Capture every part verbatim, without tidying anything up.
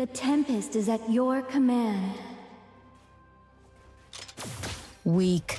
The Tempest is at your command. Weak.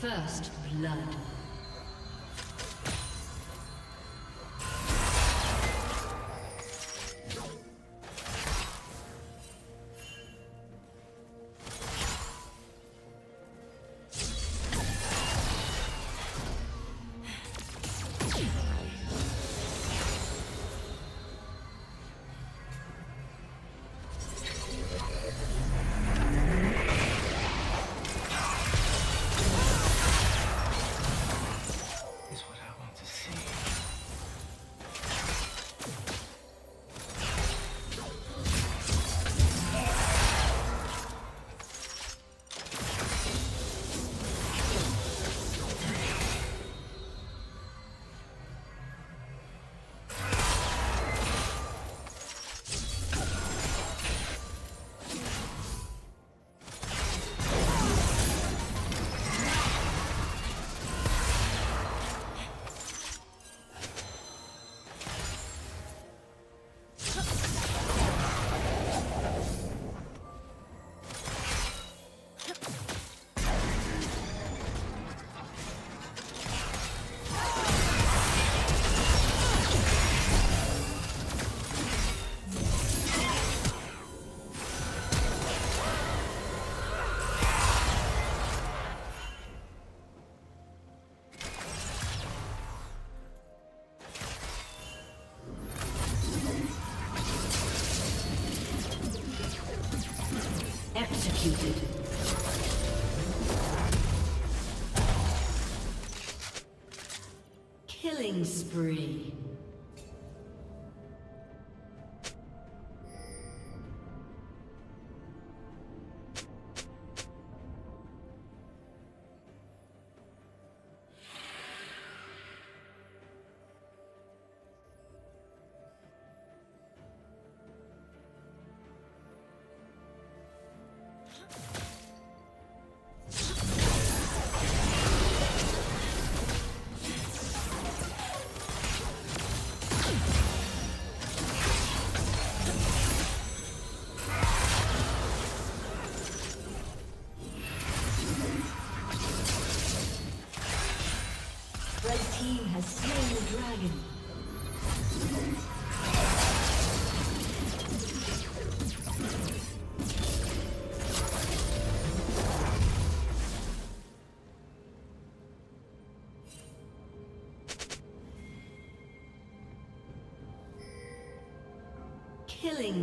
First blood. Executed. Killing spree. Killing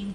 team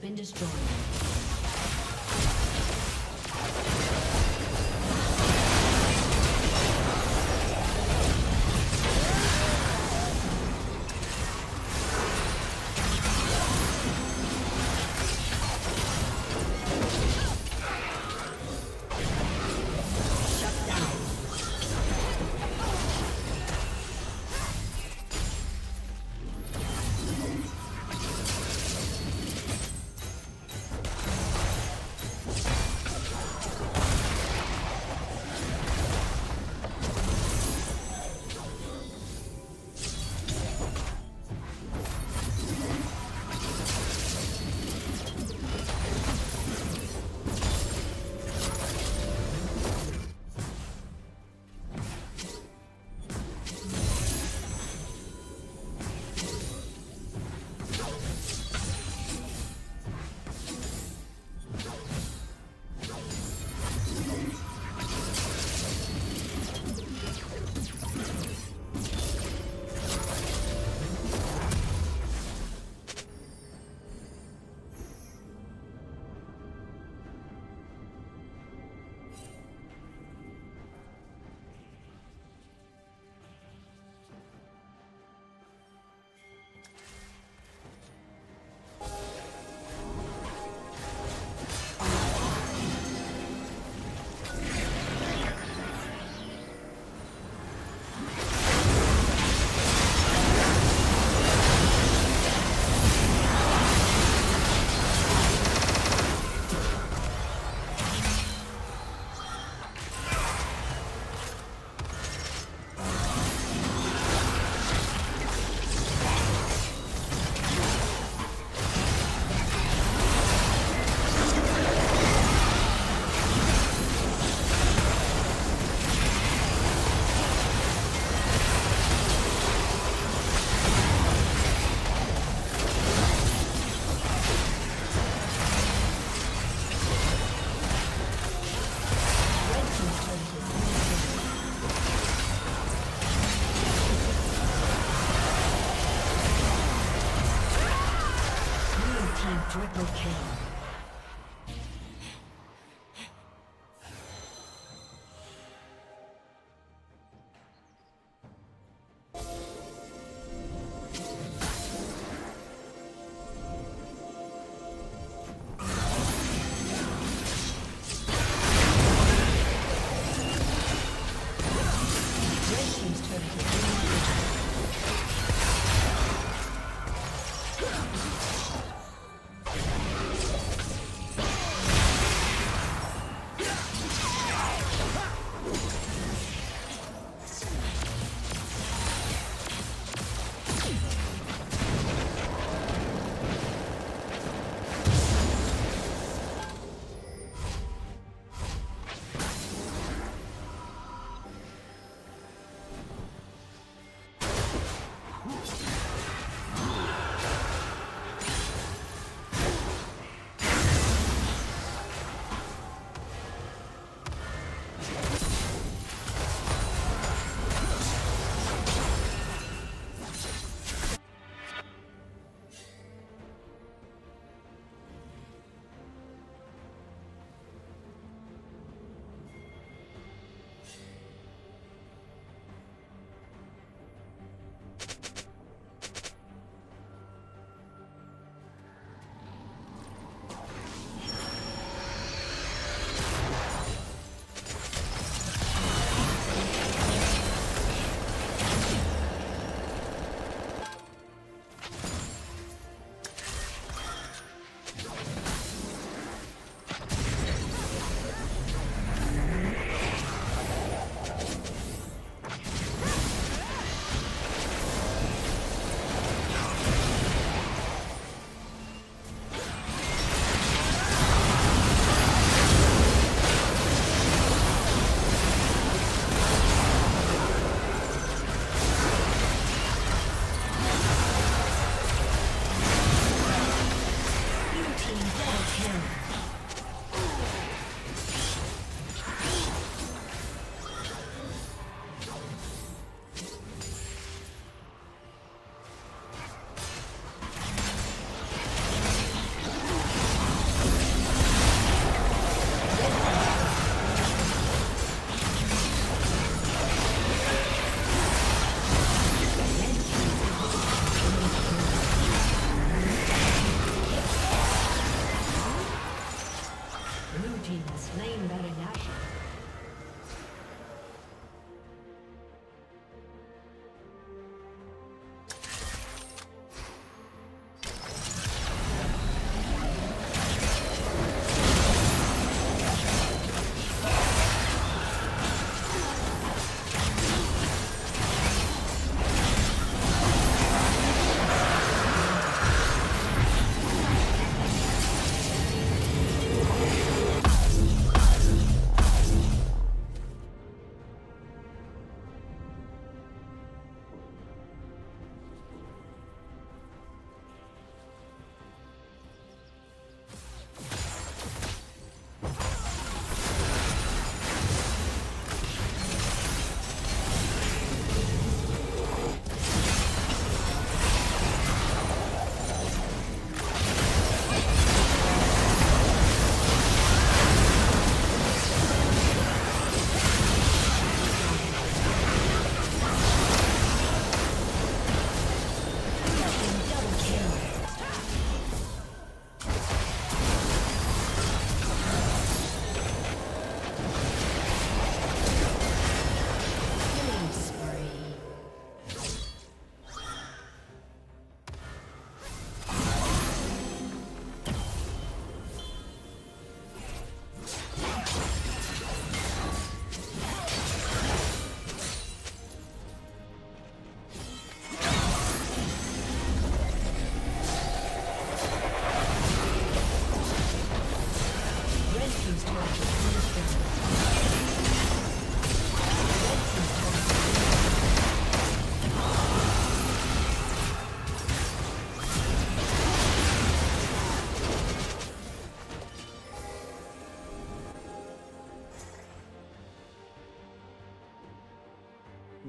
Been destroyed.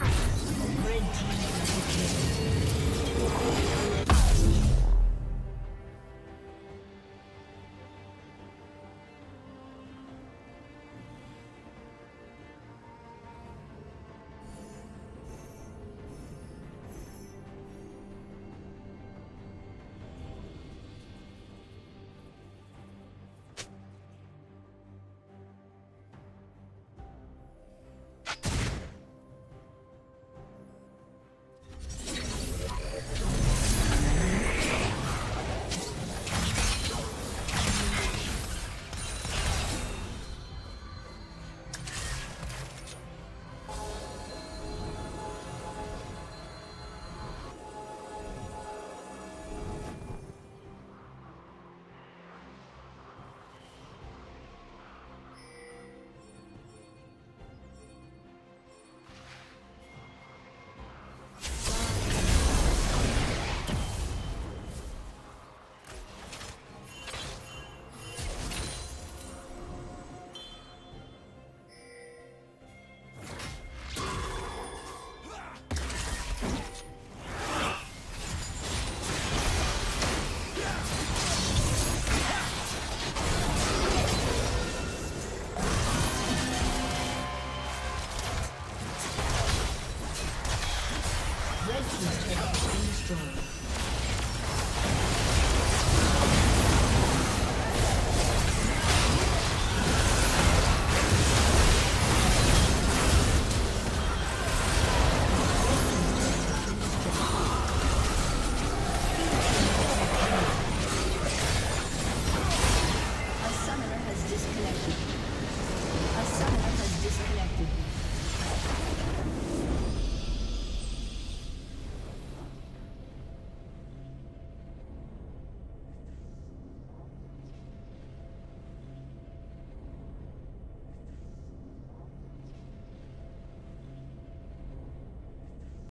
Red team's inhibitor. Destroyed.